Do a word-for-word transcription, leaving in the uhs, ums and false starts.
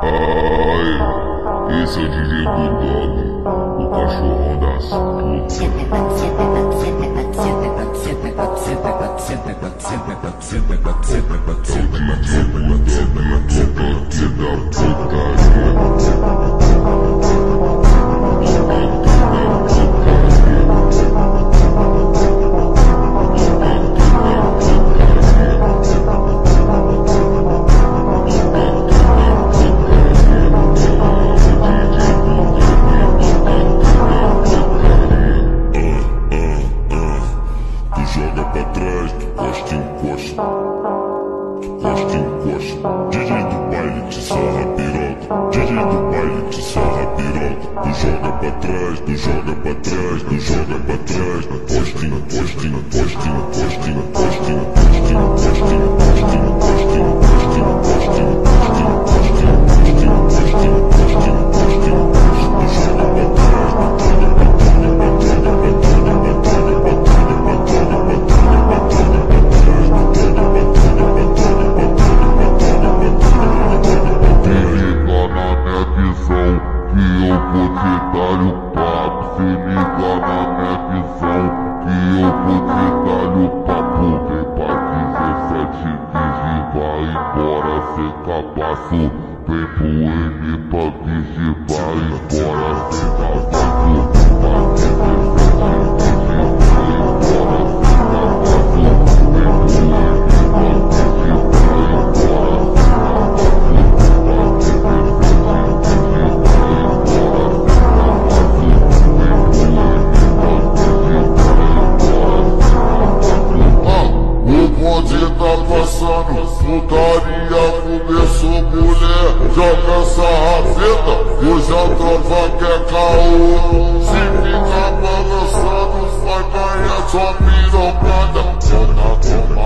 Ai, esse é o D J do Dog, o cachorrão das putas. Só pirocada, eu não tô mal.